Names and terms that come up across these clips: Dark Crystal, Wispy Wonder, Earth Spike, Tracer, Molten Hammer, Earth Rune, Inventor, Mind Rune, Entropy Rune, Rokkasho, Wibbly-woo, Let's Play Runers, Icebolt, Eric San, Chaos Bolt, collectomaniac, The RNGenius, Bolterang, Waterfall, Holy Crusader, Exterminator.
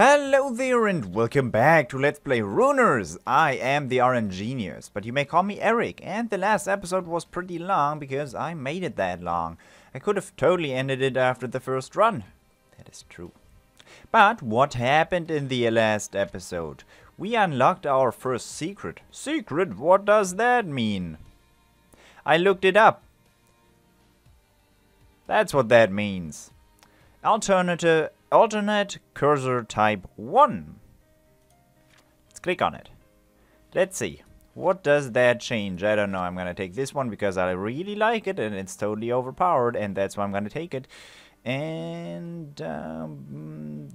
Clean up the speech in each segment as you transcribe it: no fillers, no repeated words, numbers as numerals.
Hello there and welcome back to Let's Play Runers. I am the RNG Genius, but you may call me Eric, and the last episode was pretty long because I made it that long. I could have totally ended it after the first run. That is true. But what happened in the last episode? We unlocked our first secret. Secret? What does that mean? I looked it up. That's what that means. Alternate cursor type 1. Let's click on it. Let's see. What does that change? I don't know. I'm gonna take this one because I really like it and it's totally overpowered and that's why I'm gonna take it. And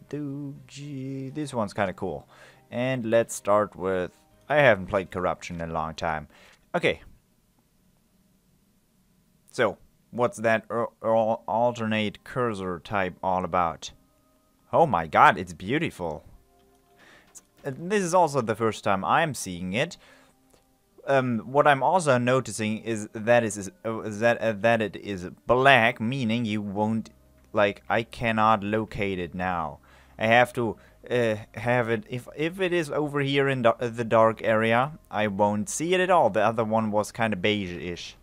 this one's kind of cool. And let's start with... I haven't played Corruption in a long time. Okay. So, what's that alternate cursor type all about? Oh my god, it's beautiful. This is also the first time I'm seeing it. What I'm also noticing is that it is black, meaning you won't, like, I cannot locate it now. I have to have it, if it is over here in the dark area, I won't see it at all. The other one was kind of beige-ish.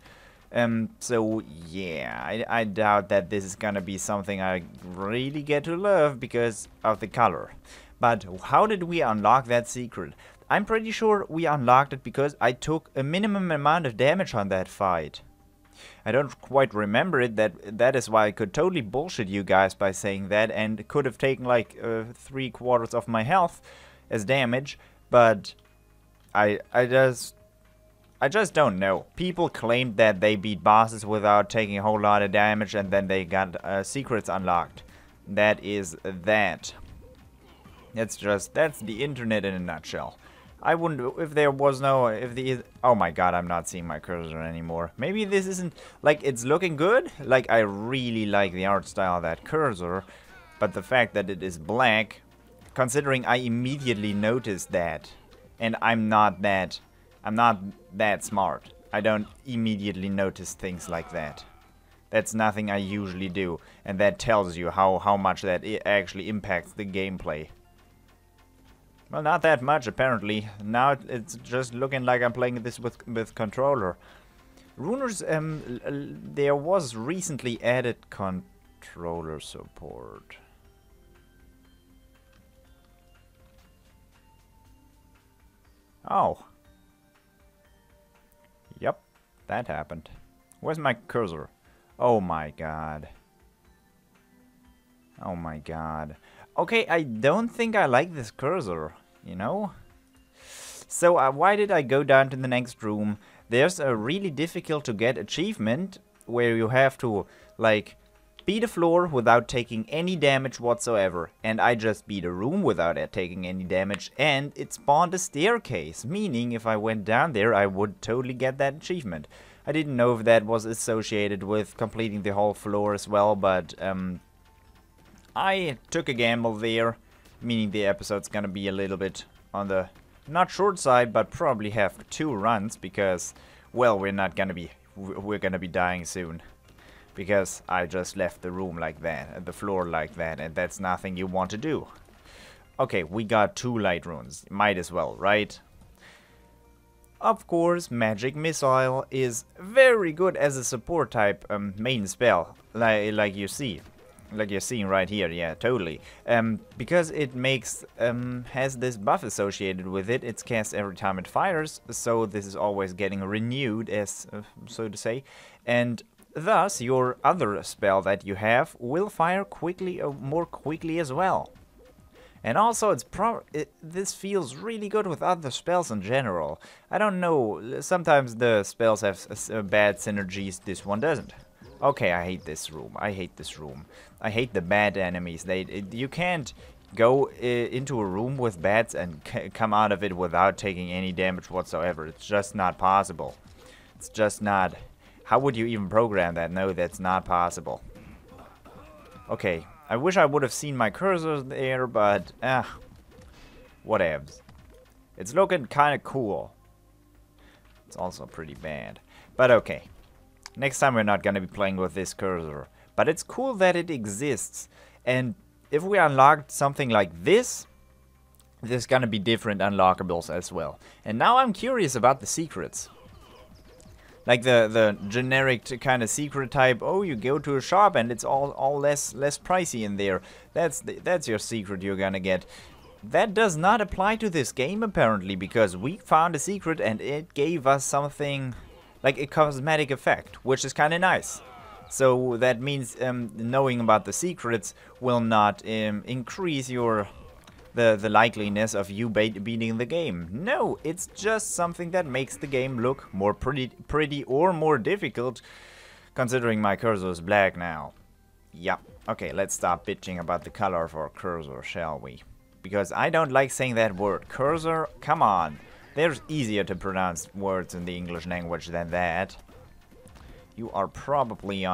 So yeah, I doubt that this is gonna be something I really get to love because of the color. But how did we unlock that secret? I'm pretty sure we unlocked it because I took a minimum amount of damage on that fight. I don't quite remember it, that is why I could totally bullshit you guys by saying that and could have taken like 3/4 of my health as damage, but I just don't know. People claimed that they beat bosses without taking a whole lot of damage and then they got secrets unlocked. That is that. That's the internet in a nutshell. I wouldn't, if there was no, oh my god, I'm not seeing my cursor anymore. Maybe this isn't, like, it's looking good. Like, I really like the art style of that cursor, but the fact that it is black, considering I immediately noticed that, and I'm not that smart. I don't immediately notice things like that. That's nothing I usually do. And that tells you how much that actually impacts the gameplay. Well, not that much, apparently. Now it's just looking like I'm playing this with controller. Runers, there was recently added controller support. Oh. Yep, that happened. Where's my cursor? Oh my god. Oh my god. Okay, I don't think I like this cursor, you know? So why did I go down to the next room? There's a really difficult to get achievement where you have to, like, beat a floor without taking any damage whatsoever. And I just beat a room without taking any damage, and it spawned a staircase, meaning if I went down there I would totally get that achievement. I didn't know if that was associated with completing the whole floor as well, but I took a gamble there, meaning the episode's gonna be a little bit on the not short side, but probably have 2 runs because, well, we're gonna be dying soon. Because I just left the room like that, and the floor like that, and that's nothing you want to do. Okay, we got 2 light runes. Might as well, right? Of course, Magic Missile is very good as a support type main spell, like you're seeing right here. Yeah, totally. Because it makes has this buff associated with it. It's cast every time it fires, so this is always getting renewed, as so to say, and. Thus, your other spell that you have will fire quickly, more quickly as well. And also, this feels really good with other spells in general. I don't know, sometimes the spells have bad synergies, this one doesn't. Okay, I hate this room, I hate this room. I hate the bad enemies, you can't go into a room with bats and come out of it without taking any damage whatsoever. It's just not possible. It's just not... How would you even program that? No, that's not possible. Okay, I wish I would have seen my cursor there, but... whatevs. It's looking kind of cool. It's also pretty bad. But okay. Next time we're not going to be playing with this cursor. But it's cool that it exists. And if we unlocked something like this, There's gonna be different unlockables as well. And now I'm curious about the secrets. Like the generic kind of secret type, oh, you go to a shop and it's all less pricey in there. That's your secret you're gonna get. That does not apply to this game apparently, because we found a secret and it gave us something like a cosmetic effect, which is kind of nice. So that means knowing about the secrets will not increase your the likeliness of you beating the game. No, it's just something that makes the game look more pretty or more difficult, considering my cursor is black now. Yeah, okay, let's stop bitching about the color of our cursor, shall we? Because I don't like saying that word. Cursor, come on. There's easier to pronounce words in the English language than that. You are probably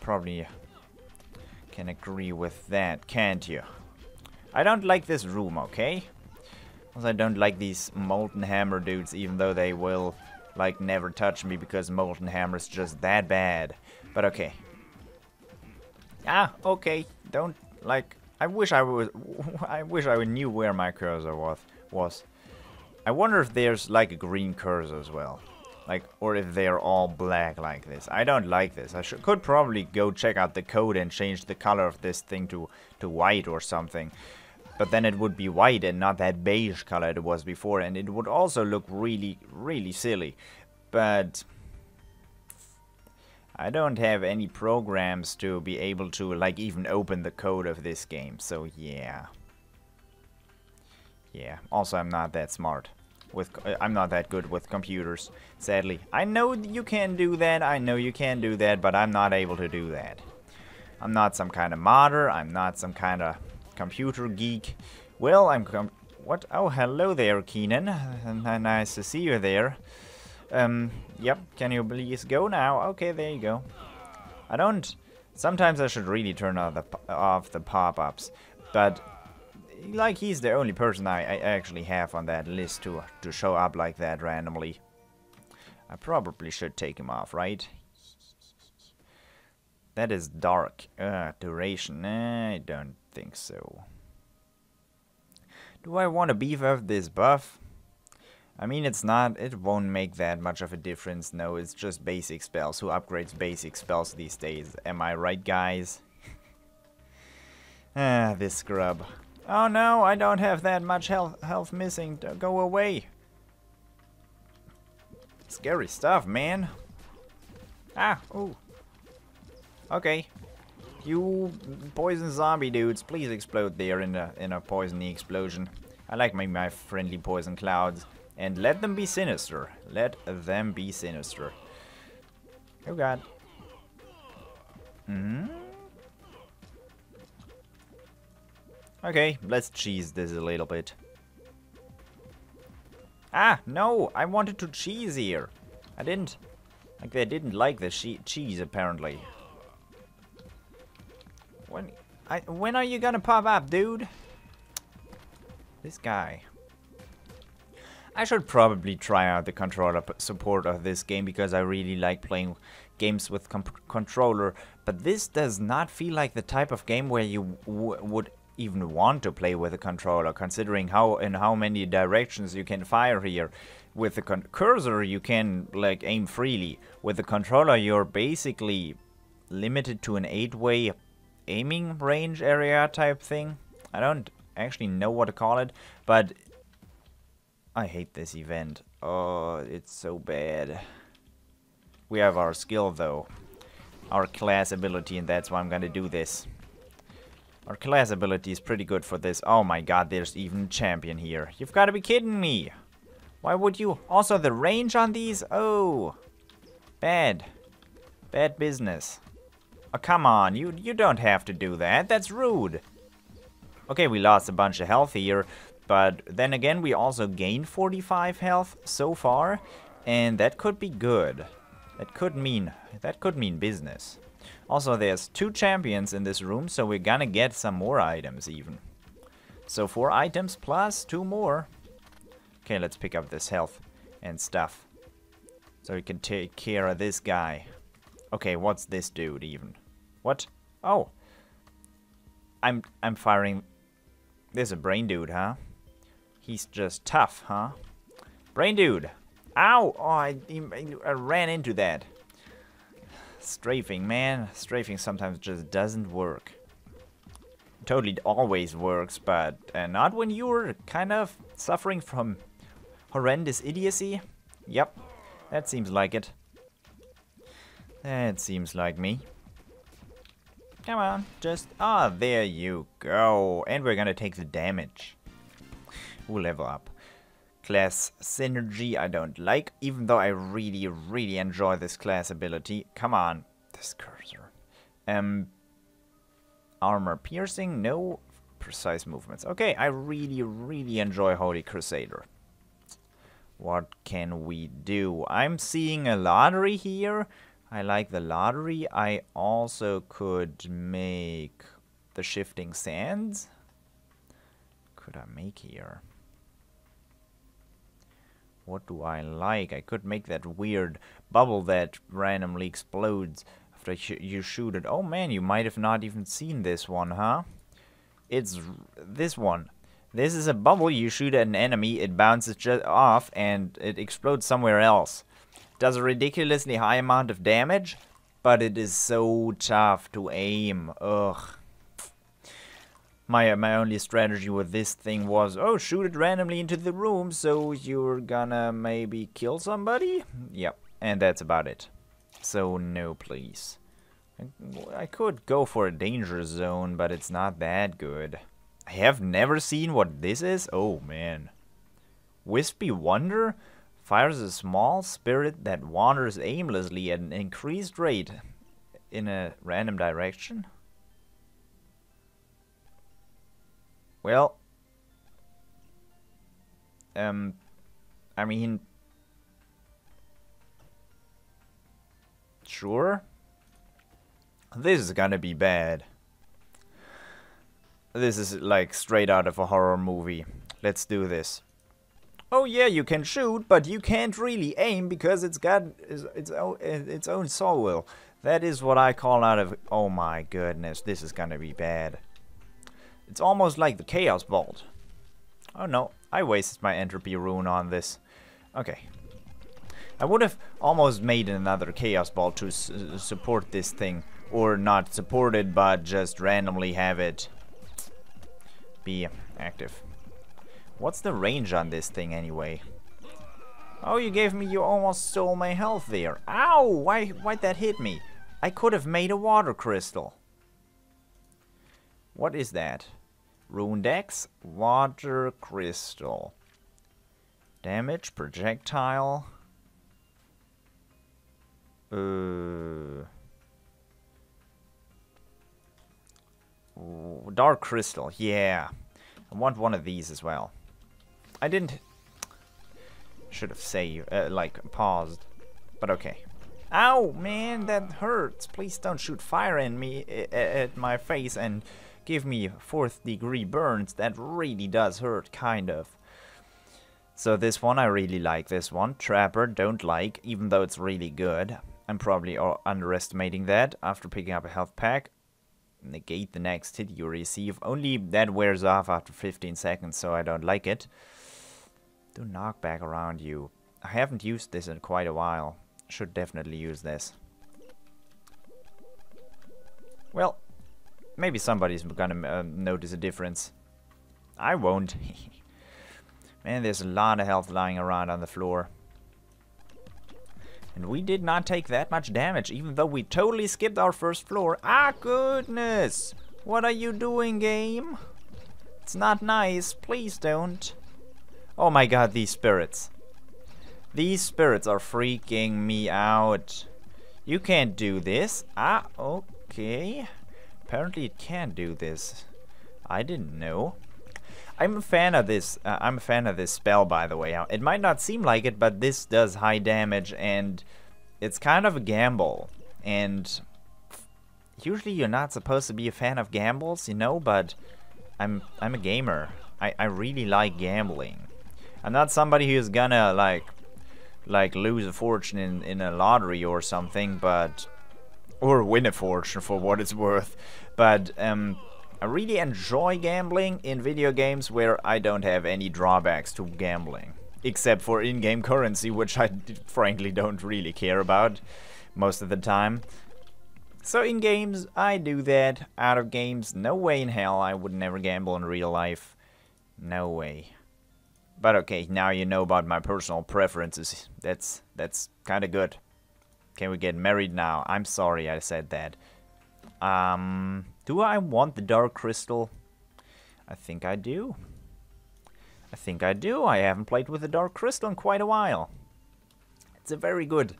probably can agree with that, can't you? I don't like this room, okay? Because I don't like these Molten Hammer dudes, even though they will, like, never touch me because Molten Hammer is just that bad. But okay. Ah, okay. Don't, like... I wish I knew where my cursor was. I wonder if there's like a green cursor as well, like, or if they're all black like this. I don't like this. I could probably go check out the code and change the color of this thing to white or something, but then it would be white and not that beige color it was before, and it would also look really silly. But I don't have any programs to be able to, like, even open the code of this game, so yeah. Yeah, also I'm not that smart. I'm not that good with computers, sadly. I know you can do that, but I'm not able to do that. I'm not some kind of modder, I'm not some kind of computer geek. Well, what? Oh, hello there, Keenan. Nice to see you there. Yep, can you please go now? Okay, there you go. I don't... Sometimes I should really turn off the pop-ups, but... Like, he's the only person I actually have on that list to show up like that randomly. I probably should take him off, right? That is dark. Duration, I don't think so. Do I want to beef up this buff? I mean, it won't make that much of a difference. No, it's just basic spells. Who upgrades basic spells these days? Am I right, guys? Ah, this scrub. Oh no, I don't have that much health missing. Don't go away. Scary stuff, man. Ah, ooh. Okay. You poison zombie dudes, please explode there in a poisony explosion. I like my friendly poison clouds. And let them be sinister. Let them be sinister. Oh god. Okay, let's cheese this a little bit. Ah, no! I wanted to cheese here. I didn't... Like, they didn't like the cheese, apparently. When are you gonna pop up, dude? This guy... I should probably try out the controller support of this game, because I really like playing games with controller, but this does not feel like the type of game where you would even want to play with a controller, considering how many directions you can fire here. With the cursor you can, like, aim freely. With the controller you're basically limited to an 8-way aiming range area type thing. I don't actually know what to call it, but I hate this event. Oh, it's so bad. We have our skill, though. Our class ability, and that's why I'm gonna do this. Our class ability is pretty good for this. Oh my god, there's even a champion here. You've gotta be kidding me. Why would you? Also, the range on these? Oh. Bad. Bad business. Oh, come on. You don't have to do that. That's rude. Okay, we lost a bunch of health here. But then again, we also gained 45 health so far, and that could be good. That could mean business. Also, there's 2 champions in this room, so we're gonna get some more items even. So 4 items plus 2 more. Okay, let's pick up this health and stuff, so we can take care of this guy. Okay, what's this dude even? What? Oh, I'm firing. There's a brain dude, huh? He's just tough, huh? Brain dude! Ow! Oh, I ran into that. Strafing, man. Strafing sometimes just doesn't work. Totally always works, but not when you're kind of suffering from horrendous idiocy. Yep, that seems like it. That seems like me. Come on, just... Ah, oh, there you go. And we're gonna take the damage. Ooh, level up. Class synergy I don't like, even though I really, really enjoy this class ability. Come on, this cursor. Armor piercing, no precise movements. Okay, I really, really enjoy Holy Crusader. What can we do? I'm seeing a lottery here. I like the lottery. I also could make the Shifting Sands. Could I make here? What do I like? I could make that weird bubble that randomly explodes after you shoot it. Oh man, you might have not even seen this one, huh? It's this one. This is a bubble you shoot at an enemy, it bounces just off and it explodes somewhere else. Does a ridiculously high amount of damage, but it is so tough to aim. Ugh. My only strategy with this thing was, oh, shoot it randomly into the room, so you're gonna maybe kill somebody? Yep, and that's about it. So, no please. I could go for a danger zone, but it's not that good. I have never seen what this is? Oh, man. Wispy Wonder fires a small spirit that wanders aimlessly at an increased rate in a random direction. Well, I mean, sure, this is gonna be bad. This is like straight out of a horror movie. Let's do this. Oh yeah, you can shoot, but you can't really aim because it's got its own soul. That is what I call out of, oh my goodness, this is gonna be bad. It's almost like the Chaos Bolt. Oh no, I wasted my Entropy Rune on this. Okay. I would have almost made another Chaos Bolt to support this thing. Or not support it, but just randomly have it be active. What's the range on this thing anyway? Oh, you gave me, you almost stole my health there. Ow! Why'd that hit me? I could have made a water crystal. What is that? Rune Dex, Water Crystal. Damage, projectile. Dark Crystal, yeah. I want one of these as well. I didn't... Should have saved, like, paused. But okay. Ow, man, that hurts. Please don't shoot fire at me, at my face and... Give me 4th degree burns, that really does hurt, kind of. So this one, I really like this one. Trapper, don't like, even though it's really good. I'm probably underestimating that after picking up a health pack. Negate the next hit you receive, only that wears off after 15 seconds, so I don't like it. Do knockback around you. I haven't used this in quite a while. Should definitely use this. Well... Maybe somebody's gonna notice a difference. I won't. Man, there's a lot of health lying around on the floor. And we did not take that much damage, even though we totally skipped our first floor. Ah, goodness! What are you doing, game? It's not nice. Please don't. Oh my god, these spirits. These spirits are freaking me out. You can't do this. Ah, okay. Apparently it can do this. I didn't know. I'm a fan of this. I'm a fan of this spell, by the way. It might not seem like it, but this does high damage, and it's kind of a gamble. And usually you're not supposed to be a fan of gambles, you know. But I'm a gamer. I really like gambling. I'm not somebody who's gonna like lose a fortune in a lottery or something, but. Or win a fortune for what it's worth, but I really enjoy gambling in video games where I don't have any drawbacks to gambling. Except for in-game currency, which I frankly don't really care about most of the time. So in games, I do that. Out of games, no way in hell, I would never gamble in real life. No way. But okay, now you know about my personal preferences. That's kind of good. Can we get married now? I'm sorry I said that. Do I want the Dark Crystal? I think I do. I think I do. I haven't played with the Dark Crystal in quite a while. It's a very good...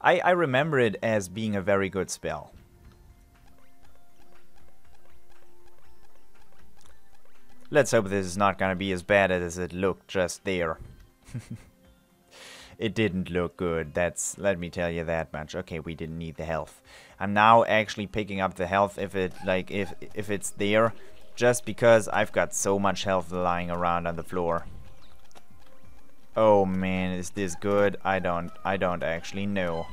I remember it as being a very good spell. Let's hope this is not gonna be as bad as it looked just there. It didn't look good, that's, let me tell you that much. Okay, we didn't need the health. I'm now actually picking up the health if it, like, if it's there, just because I've got so much health lying around on the floor. Oh man, is this good? I don't actually know.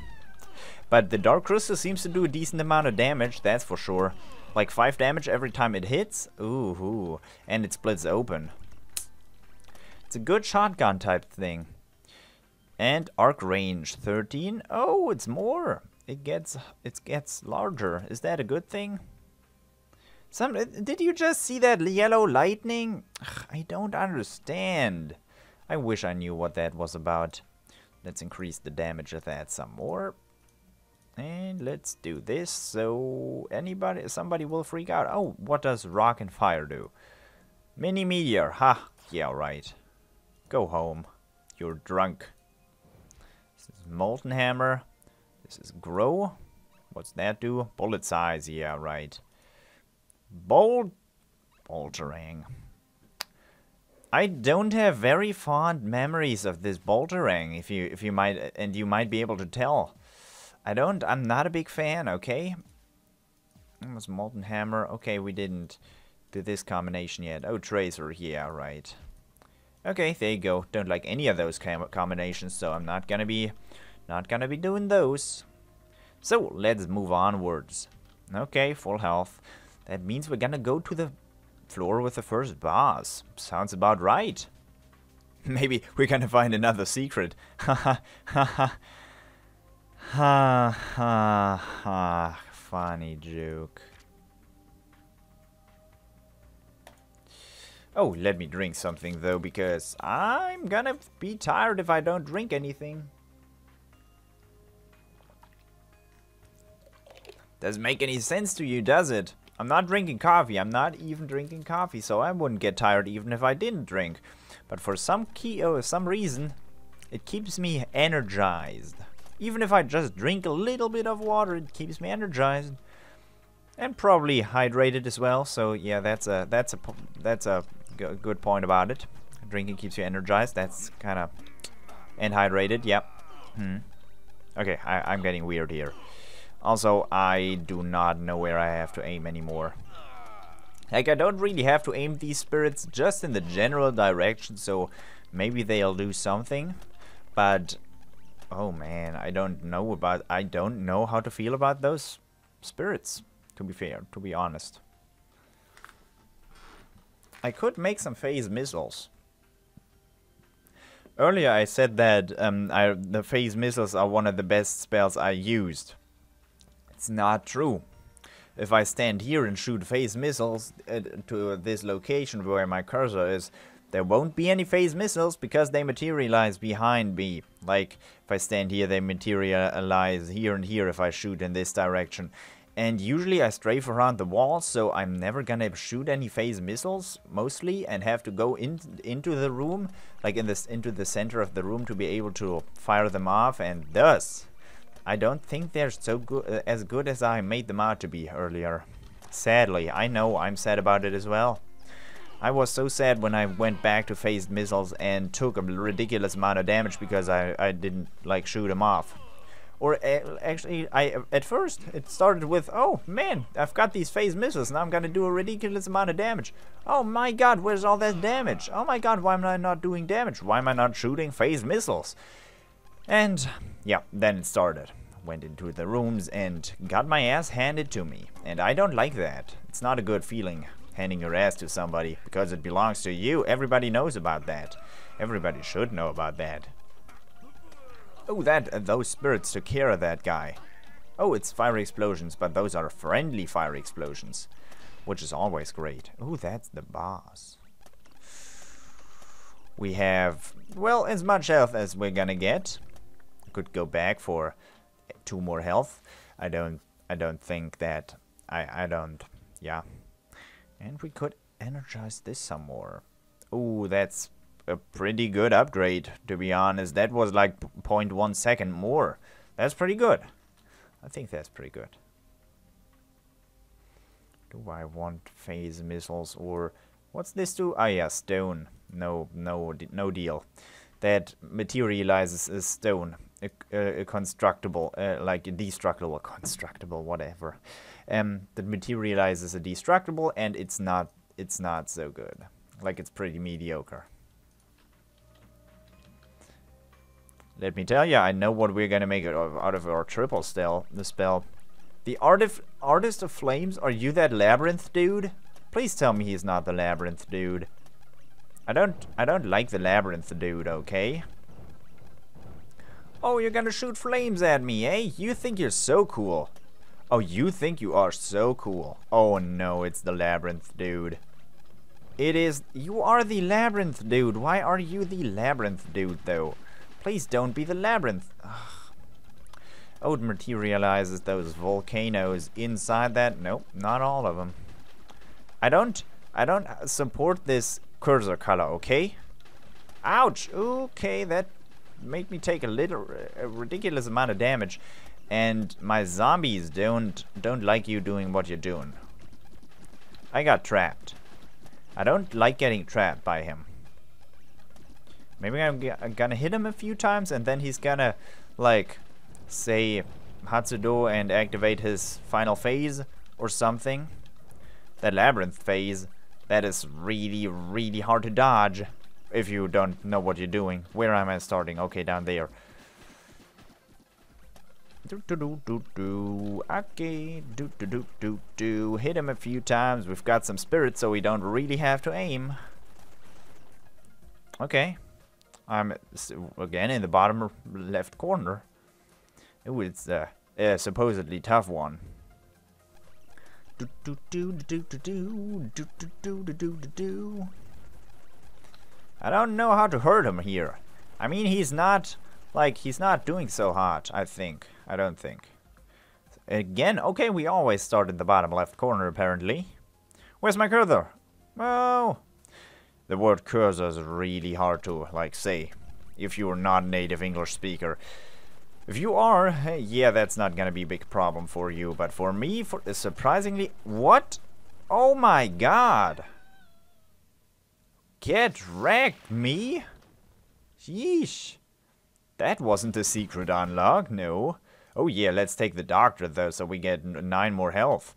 But the Dark Crystal seems to do a decent amount of damage, that's for sure. Like 5 damage every time it hits. Ooh, and it splits open. It's a good shotgun type thing. And arc range 13. Oh, it's more. It gets larger. Is that a good thing? Did you just see that yellow lightning? Ugh, I don't understand. I wish I knew what that was about. Let's increase the damage of that some more. And let's do this so somebody will freak out. Oh, what does rock and fire do? Mini meteor. Ha. Yeah, right. Go home. You're drunk. This is Molten Hammer. This is Grow. What's that do? Bullet size. Yeah, right. Bolterang. I don't have very fond memories of this Bolterang, if you might be able to tell. I'm not a big fan, okay? That was Molten Hammer. Okay, we didn't do this combination yet. Oh, Tracer, yeah, right. Okay, there you go. Don't like any of those combinations, so I'm not gonna be doing those. So let's move onwards. Okay, full health. That means we're gonna go to the floor with the first boss. Sounds about right. Maybe we're gonna find another secret. Funny joke. Oh, let me drink something, though, because I'm gonna be tired if I don't drink anything. Doesn't make any sense to you, does it? I'm not drinking coffee. I'm not even drinking coffee, so I wouldn't get tired even if I didn't drink. But for some reason, it keeps me energized. Even if I just drink a little bit of water, it keeps me energized. And probably hydrated as well, so yeah, that's a good point about it. Drinking keeps you energized. That's kind of... and hydrated, yep. Okay, I'm getting weird here. Also, I do not know where I have to aim anymore. Like, I don't really have to aim these spirits, just in the general direction, so maybe they'll do something. But oh man, I don't know how to feel about those spirits, to be fair, to be honest. I could make some phase missiles. Earlier I said that the phase missiles are one of the best spells I used. It's not true. If I stand here and shoot phase missiles to this location where my cursor is, there won't be any phase missiles because they materialize behind me. Like, if I stand here, they materialize here and here if I shoot in this direction. And usually I strafe around the wall, so I'm never gonna shoot any phase missiles, mostly, and have to go into the room, like into the center of the room to be able to fire them off, and thus, I don't think they're so good as I made them out to be earlier. Sadly, I know, I'm sad about it as well. I was so sad when I went back to phased missiles and took a ridiculous amount of damage because I didn't, like, shoot them off. Or actually, at first it started with, oh man, I've got these phase missiles and I'm gonna do a ridiculous amount of damage. Oh my god, where's all that damage? Oh my god, why am I not doing damage? Why am I not shooting phase missiles? And yeah, then it started. Went into the rooms and got my ass handed to me. And I don't like that. It's not a good feeling. handing your ass to somebody because it belongs to you. Everybody knows about that. Everybody should know about that. Oh, that those spirits took care of that guy. Oh, it's fire explosions, but those are friendly fire explosions, which is always great. Oh, that's the boss. We have, well, as much health as we're gonna get. Could go back for 2 more health. I don't think that I don't, yeah. And we could energize this some more. Oh, that's a pretty good upgrade, to be honest. That was like 0.1 second more. That's pretty good. I think that's pretty good. Do I want phase missiles or what's this do? Ah, yeah, stone. No deal. That materializes as stone. A constructible, like a destructible or constructible, whatever. That materializes a destructible, and it's not so good. Like, it's pretty mediocre. Let me tell you, I know what we're gonna make out of our triple spell. The spell. The Artist of Flames? Are you that Labyrinth dude? Please tell me he's not the Labyrinth dude. I don't like the Labyrinth dude, okay? Oh, you're gonna shoot flames at me, eh? You think you're so cool. Oh, you think you are so cool. Oh no, it's the Labyrinth dude. It is. You are the Labyrinth dude. Why are you the Labyrinth dude, though? Please don't be the Labyrinth. Ugh. Oh, it materializes those volcanoes inside that. Nope, not all of them. I don't support this cursor color, okay? Ouch! Okay, that made me take a ridiculous amount of damage. And my zombies don't like you doing what you're doing. I got trapped. I don't like getting trapped by him. Maybe I'm gonna hit him a few times and then he's gonna, like, say Hatsudo and activate his final phase or something. That Labyrinth phase, that is really, really hard to dodge if you don't know what you're doing. Where am I starting? Okay, down there. Okay, hit him a few times. We've got some spirits, so we don't really have to aim. Okay. I'm again in the bottom left corner. Ooh, it's a supposedly tough one. I don't know how to hurt him here. I mean, he's not doing so hot, I think. I don't think. Again, okay, we always start in the bottom left corner, apparently. Where's my cursor? Oh. The word cursor is really hard to, like, say, if you're not a native English speaker. If you are, hey, yeah, that's not gonna be a big problem for you, but for me, for surprisingly... What? Oh my god! Get wrecked, me? Yeesh. That wasn't a secret unlock, no. Oh yeah, let's take the doctor, though, so we get 9 more health.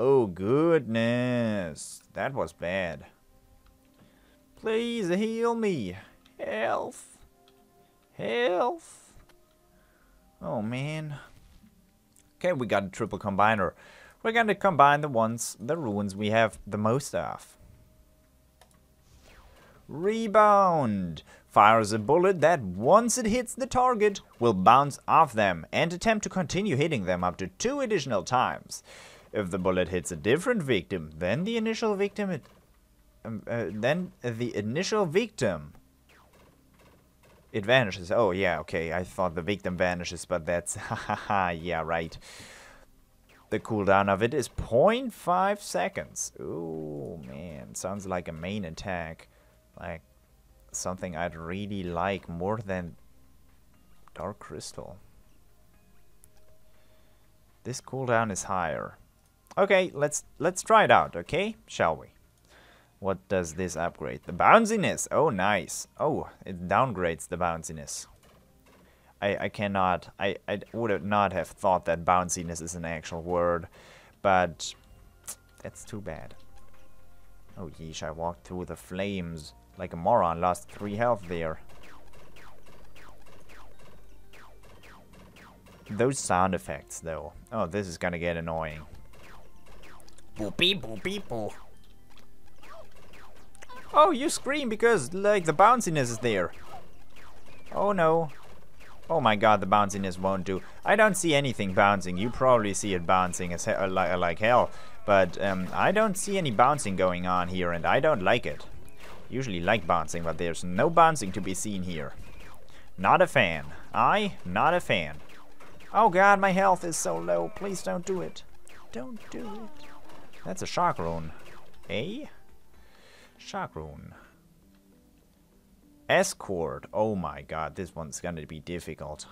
Oh goodness, that was bad. Please heal me. Health. Health. Oh, man. Okay, we got a triple combiner. We're gonna combine the runes we have the most of. Rebound. Fires a bullet that, once it hits the target, will bounce off them and attempt to continue hitting them up to 2 additional times. If the bullet hits a different victim, then the initial victim... it vanishes. Oh yeah, okay, I thought the victim vanishes, but that's haha. Yeah, right. The cooldown of it is 0.5 seconds. Oh man, sounds like a main attack, like something I'd really like more than Dark Crystal. This cooldown is higher. Okay, let's try it out. Okay, shall we? What does this upgrade? The bounciness! Oh, nice. Oh, it downgrades the bounciness. I would not have thought that bounciness is an actual word, but that's too bad. Oh, yeesh, I walked through the flames like a moron. Lost 3 health there. Those sound effects, though. Oh, this is gonna get annoying. Boopy, boopy, boop. Oh, you scream because, like, the bounciness is there. Oh no. Oh my god, the bounciness won't do. I don't see anything bouncing. You probably see it bouncing as like hell. But I don't see any bouncing going on here, and I don't like it. Usually like bouncing, but there's no bouncing to be seen here. Not a fan. Not a fan. Oh god, my health is so low. Please don't do it. Don't do it. That's a shock rune. Eh? Shock rune. Escort. Oh my god, this one's gonna be difficult.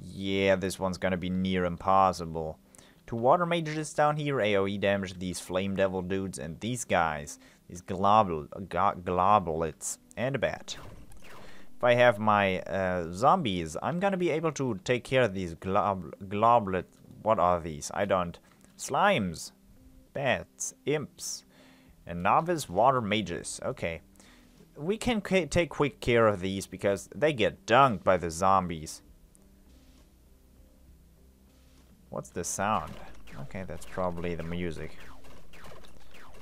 Yeah, this one's gonna be near impossible. Two water mages down here, AoE damage, these flame devil dudes, and these guys. These globlets. And a bat. If I have my zombies, I'm gonna be able to take care of these globlet. What are these? I don't. Slimes. Bats. Imps. And novice water mages. Okay. We can take quick care of these because they get dunked by the zombies. What's the sound? Okay, that's probably the music.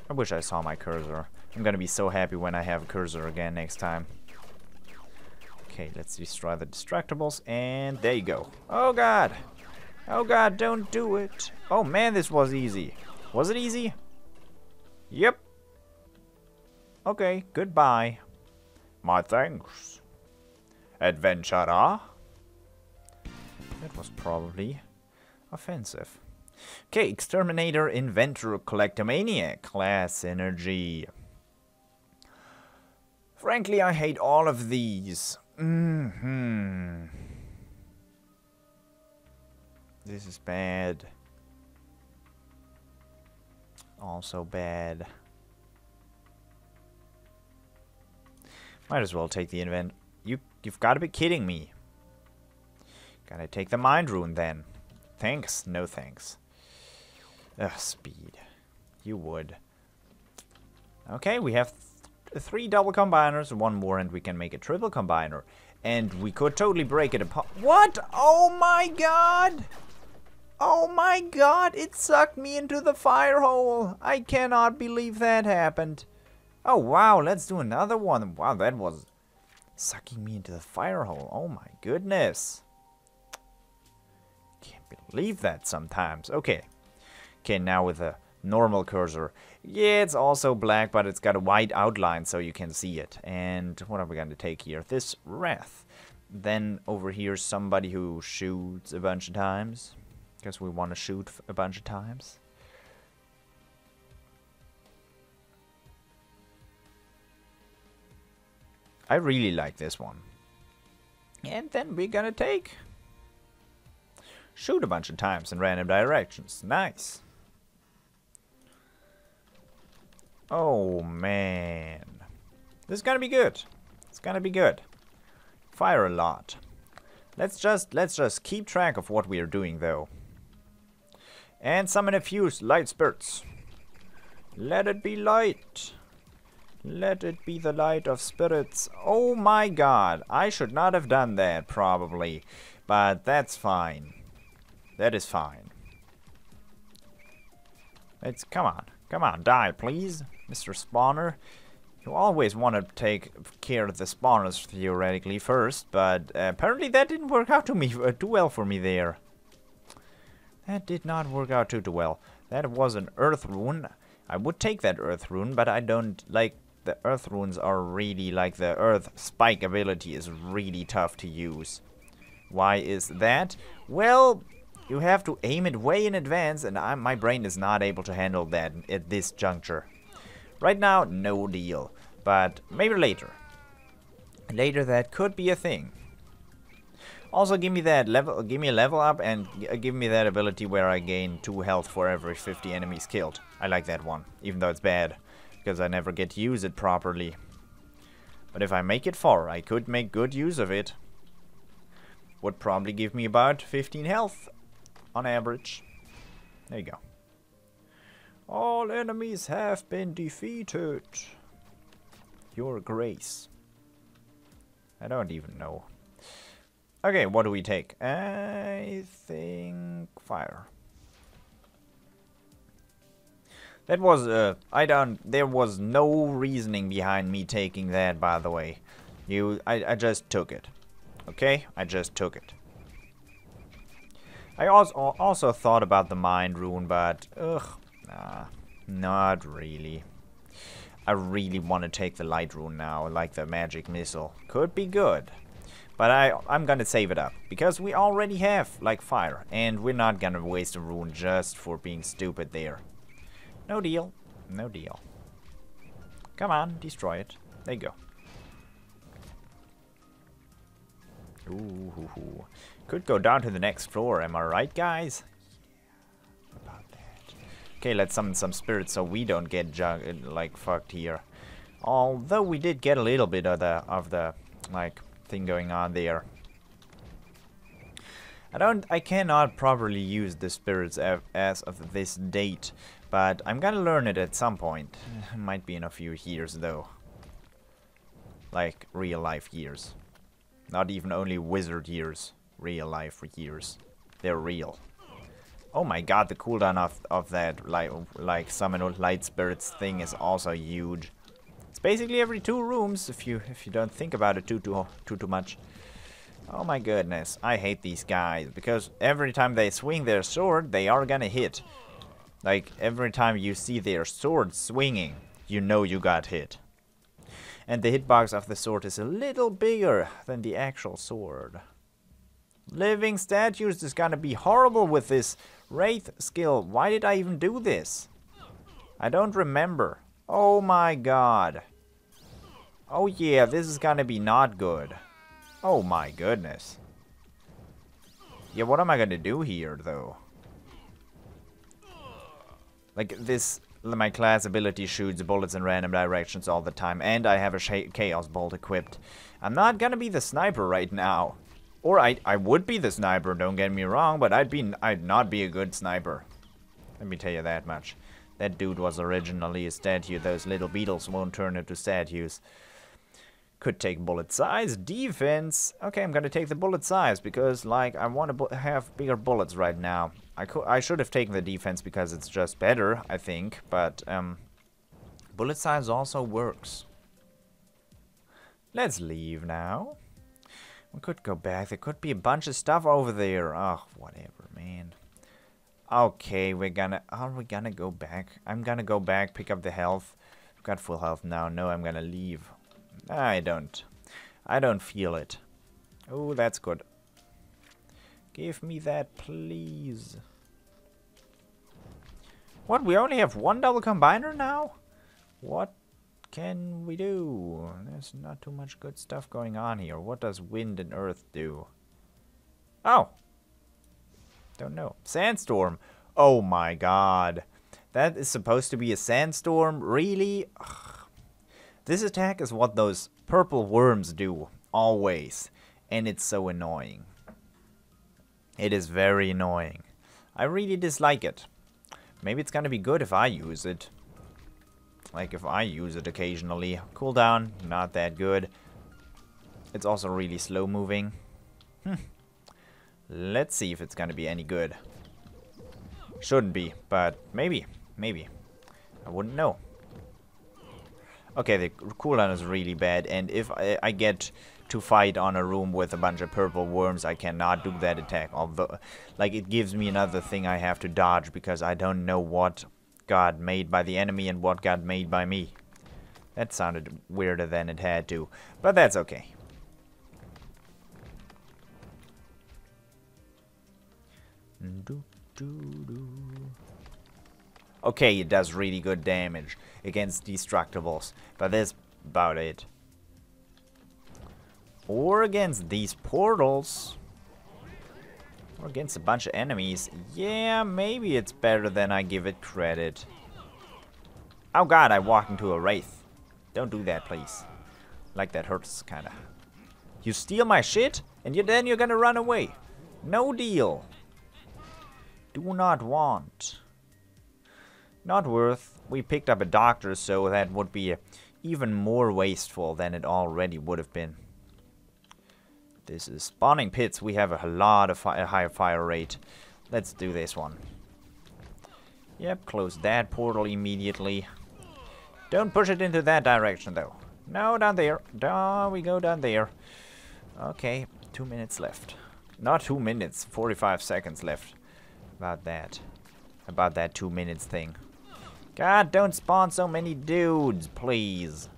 I wish I saw my cursor. I'm gonna be so happy when I have a cursor again next time. Okay, let's destroy the destructibles, and there you go. Oh god! Oh god, don't do it! Oh man, this was easy. Was it easy? Yep. Okay, goodbye. My thanks, adventurer. That was probably offensive. Okay, Exterminator, Inventor, Collectomaniac, class energy. Frankly, I hate all of these. This is bad. Also bad. Might as well take the invent. You've got to be kidding me. Gotta take the Mind Rune then. Thanks? No thanks. Ugh, speed. You would. Okay, we have three double combiners, one more, and we can make a triple combiner. And we could totally break it apart. What? Oh my god! Oh my god, it sucked me into the fire hole. I cannot believe that happened. Oh wow, let's do another one. Wow, that was sucking me into the fire hole. Oh my goodness. Can't believe that sometimes. Okay. Okay, now with a normal cursor. Yeah, it's also black, but it's got a white outline so you can see it. And what are we going to take here? This Wrath. Then over here, somebody who shoots a bunch of times. Because we want to shoot a bunch of times. I really like this one. And then we're gonna take... shoot a bunch of times in random directions. Nice. Oh, man. This is gonna be good. It's gonna be good. Fire a lot. Let's just keep track of what we are doing, though. And summon a few light spirits. Let it be light. Let it be the light of spirits. Oh my god, I should not have done that, probably. But that's fine. That is fine. Let's, come on. Come on, die, please, Mr. Spawner. You always want to take care of the spawners, theoretically, first. But apparently that didn't work out too well for me there. That did not work out too well. That was an Earth Rune. I would take that Earth Rune, but I don't like... the Earth Runes are really, like, the Earth Spike ability is really tough to use. Why is that? Well, you have to aim it way in advance, and my brain is not able to handle that at this juncture. Right now, no deal. But maybe later. Later that could be a thing. Also, give me that level, give me a level up, and give me that ability where I gain 2 health for every 50 enemies killed. I like that one, even though it's bad. Because I never get to use it properly. But if I make it 4, I could make good use of it. Would probably give me about 15 health on average. There you go. All enemies have been defeated. Your grace. I don't even know. Okay, what do we take? I think fire. That was there was no reasoning behind me taking that, by the way. I just took it. Okay? I just took it. I also thought about the Mind Rune, but nah, not really. I really want to take the Light Rune now, like the magic missile. Could be good. But I'm gonna save it up, because we already have, like, fire, and we're not gonna waste a rune just for being stupid there. No deal. No deal. Come on, destroy it. There you go. Ooh, hoo, hoo. Could go down to the next floor, am I right, guys? Yeah, about that. Okay, let's summon some spirits so we don't get like fucked here. Although we did get a little bit of the like thing going on there. I cannot properly use the spirits as of this date, but I'm gonna learn it at some point. Might be in a few years though, like real life years, not even only wizard years, real life years. They're real. Oh my god, the cooldown of that like summon light spirits thing is also huge. It's basically every 2 rooms, if you don't think about it too much. Oh my goodness, I hate these guys, because every time they swing their sword, they are gonna hit. Like, every time you see their sword swinging, you know you got hit. And the hitbox of the sword is a little bigger than the actual sword. Living statues is gonna be horrible with this Wraith skill. Why did I even do this? I don't remember. Oh my god. Oh yeah, this is gonna be not good. Oh my goodness. Yeah, what am I gonna do here, though? Like, this... my class ability shoots bullets in random directions all the time, and I have a Chaos Bolt equipped. I'm not gonna be the sniper right now. Or I would be the sniper, don't get me wrong, but I'd not be a good sniper. Let me tell you that much. That dude was originally a statue. Those little beetles won't turn into statues. Could take bullet size, defense. Okay, I'm gonna take the bullet size because, like, I want to have bigger bullets right now. I should have taken the defense because it's just better, I think. But bullet size also works. Let's leave now. We could go back. There could be a bunch of stuff over there. Oh, whatever, man. Okay, are we gonna go back? I'm gonna go back, pick up the health. I've got full health now. No, I'm gonna leave. I don't feel it. Oh, that's good. Give me that, please. What, we only have 1 double combiner now? What can we do? There's not too much good stuff going on here. What does wind and earth do? Oh! Don't know. Sandstorm. Oh my god. That is supposed to be a sandstorm? Really? Ugh. This attack is what those purple worms do. Always. And it's so annoying. It is very annoying. I really dislike it. Maybe it's gonna be good if I use it. Like, if I use it occasionally. Cooldown. Not that good. It's also really slow moving. Hmm. Let's see if it's gonna be any good. Shouldn't be, but maybe. Maybe. I wouldn't know. Okay, the cooldown is really bad, and if I get to fight on a room with a bunch of purple worms, I cannot do that attack. Although, like, it gives me another thing I have to dodge, because I don't know what got made by the enemy and what got made by me. That sounded weirder than it had to, but that's okay. Okay, it does really good damage against destructibles, but that's about it. Or against these portals. Or against a bunch of enemies. Yeah, maybe it's better than I give it credit. Oh god, I walked into a wraith. Don't do that, please. Like, that hurts, kinda. You steal my shit, and then you're gonna run away. No deal. Do not want. Not worth. We picked up a doctor, so that would be even more wasteful than it already would have been. This is spawning pits. We have a lot of higher fire rate. Let's do this one. Yep, close that portal immediately. Don't push it into that direction, though. No, down there. Down we go, down there. Okay, 2 minutes left. Not 2 minutes, 45 seconds left. About that. About that 2 minutes thing. God, don't spawn so many dudes, please.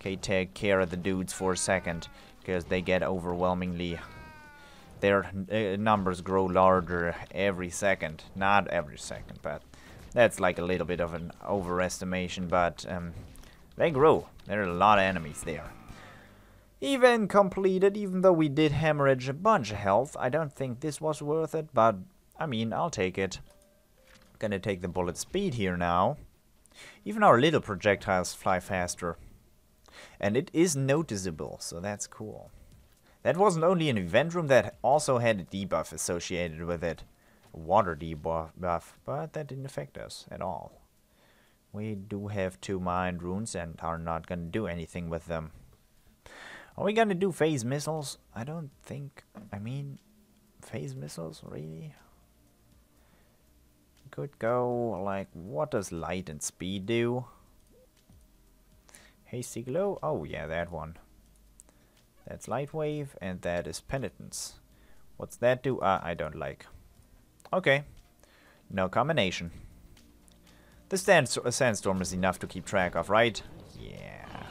Okay, take care of the dudes for a second, because they get overwhelmingly... Their numbers grow larger every second. Not every second, but that's like a little bit of an overestimation, but they grow. There are a lot of enemies there. Event completed, even though we did hemorrhage a bunch of health. I don't think this was worth it, but I mean, I'll take it. Gonna take the bullet speed here now. Even our little projectiles fly faster. And it is noticeable, so that's cool. That wasn't only an event room, that also had a debuff associated with it. A water debuff, but that didn't affect us at all. We do have 2 Mind Runes and are not going to do anything with them. Are we going to do phase missiles? I don't think... I mean, phase missiles, really? Could go, like, what does light and speed do? Hasty glow? Oh, yeah, that one. That's light wave, and that is penitence. What's that do? I don't like. Okay. No combination. The sandstorm is enough to keep track of, right? Yeah.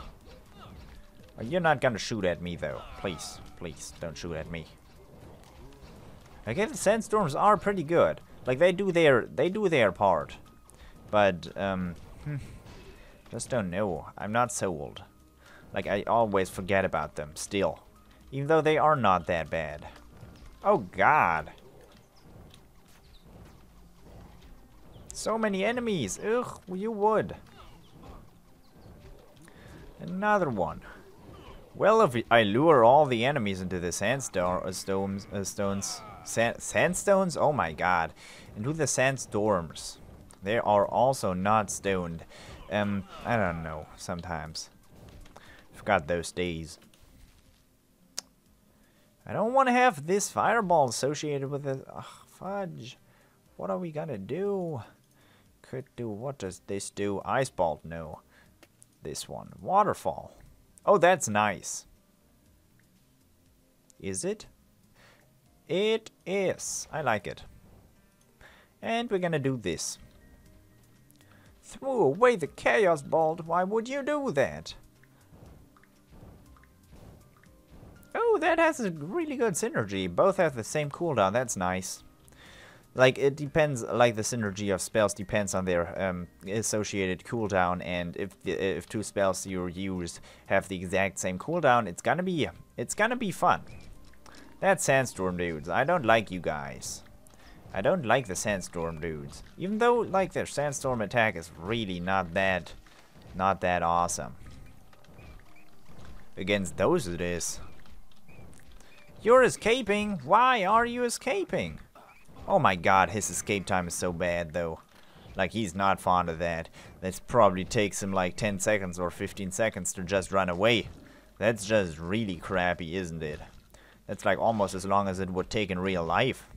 You're not gonna shoot at me, though. Please, please, don't shoot at me. Okay, the sandstorms are pretty good. Like, they do their part. But, just don't know. I'm not so old. Like, I always forget about them, still. Even though they are not that bad. Oh, God. So many enemies. Ugh, you would. Another one. Well, if I lure all the enemies into the sandstones? Oh, my God. Into the sandstorms. They are also not stoned. I don't know, sometimes. Forgot those days. I don't want to have this fireball associated with it. Ugh, fudge. What are we gonna do? Could do, what does this do? Icebolt, no. This one. Waterfall. Oh, that's nice. Is it? It is. I like it. And we're gonna do this. Threw away the Chaos Bolt. Why would you do that? Oh, that has a really good synergy. Both have the same cooldown. That's nice. Like, it depends, like, the synergy of spells depends on their associated cooldown, and if two spells you use have the exact same cooldown, it's gonna be fun. That sandstorm dudes, I don't like you guys. I don't like the sandstorm dudes. Even though, like, their sandstorm attack is really not that awesome. Against those it is. You're escaping! Why are you escaping? Oh my God, his escape time is so bad, though. Like, he's not fond of that. That probably takes him like 10 seconds or 15 seconds to just run away. That's just really crappy, isn't it? That's like almost as long as it would take in real life.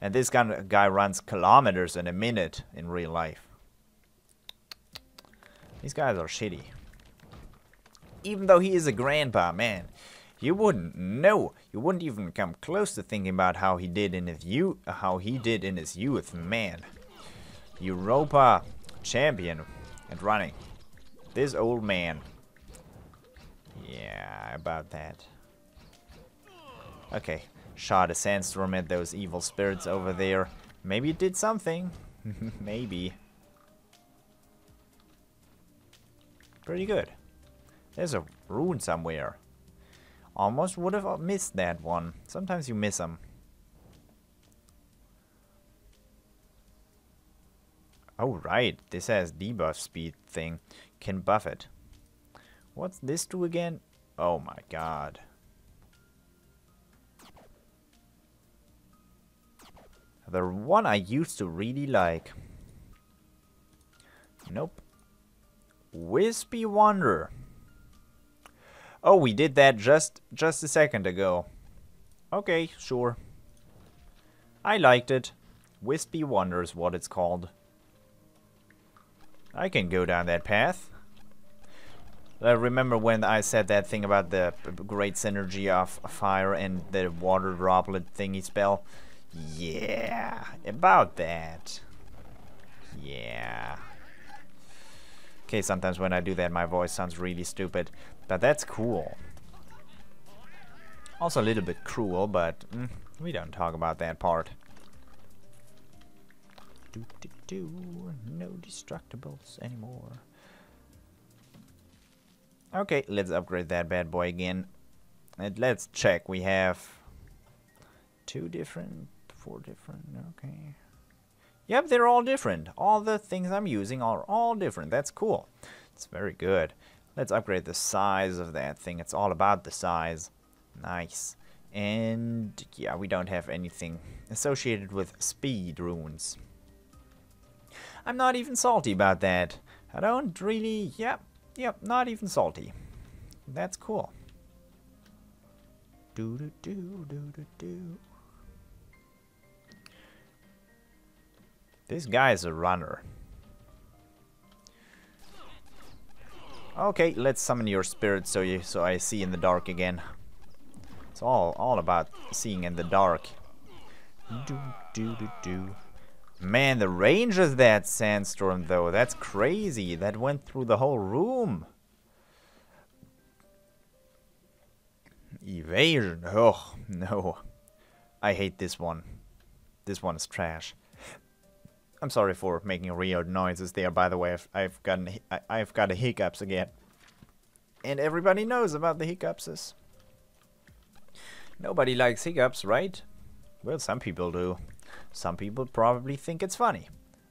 And this guy runs kilometers in a minute in real life. These guys are shitty. Even though he is a grandpa, man. You wouldn't know. You wouldn't even come close to thinking about how he did in his youth. Man, Europa champion at running. This old man. Yeah, about that. Okay, shot a sandstorm at those evil spirits over there. Maybe it did something. Maybe. Pretty good. There's a rune somewhere. Almost would have missed that one. Sometimes you miss them. Oh, right. This has debuff speed thing. Can buff it. What's this do again? Oh, my God. The one I used to really like. Nope. Wispy Wonder. Oh, we did that just a second ago. Okay, sure. I liked it. Wispy Wonder is what it's called. I can go down that path. Remember when I said that thing about the great synergy of fire and the water droplet thingy spell? Yeah, about that. Yeah. Okay, sometimes when I do that, my voice sounds really stupid, but that's cool. Also a little bit cruel, but we don't talk about that part. No destructibles anymore. Okay, let's upgrade that bad boy again. And let's check. We have four different, okay. Yep, they're all different. All the things I'm using are all different. That's cool. It's very good. Let's upgrade the size of that thing. It's all about the size. Nice. And yeah, we don't have anything associated with speed runes. I'm not even salty about that. I don't really, yep, not even salty. That's cool. This guy is a runner. Okay, let's summon your spirit so I see in the dark again. It's all about seeing in the dark. Man, the range of that sandstorm though, that's crazy. That went through the whole room. Evasion. Oh no. I hate this one. This one is trash. I'm sorry for making weird noises there, by the way. I've got hiccups again. And everybody knows about the hiccupses. Nobody likes hiccups, right? Well, some people do. Some people probably think it's funny.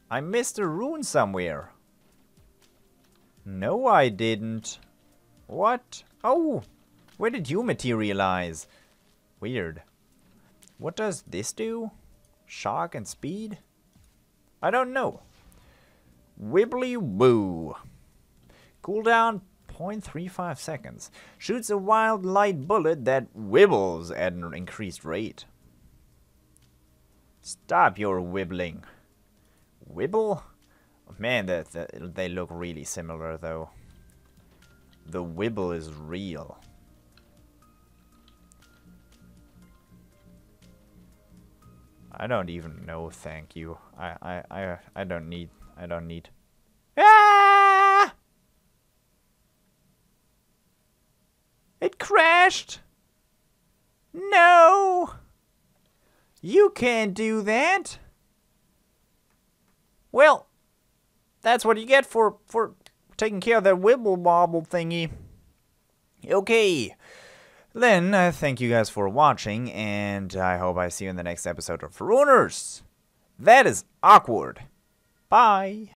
I missed a rune somewhere. No, I didn't. What? Oh, where did you materialize? Weird. What does this do? Shock and speed? I don't know. Wibbly-woo. Cooldown 0.35 seconds. Shoots a wild light bullet that wibbles at an increased rate. Stop your wibbling. Wibble? Man, they look really similar though. The wibble is real. I don't even know, thank you. I don't need, Ah! It crashed! No! You can't do that. Well, that's what you get for taking care of that wibble bobble thingy. Okay. Then, thank you guys for watching, and I hope I see you in the next episode of Runers. That is awkward. Bye.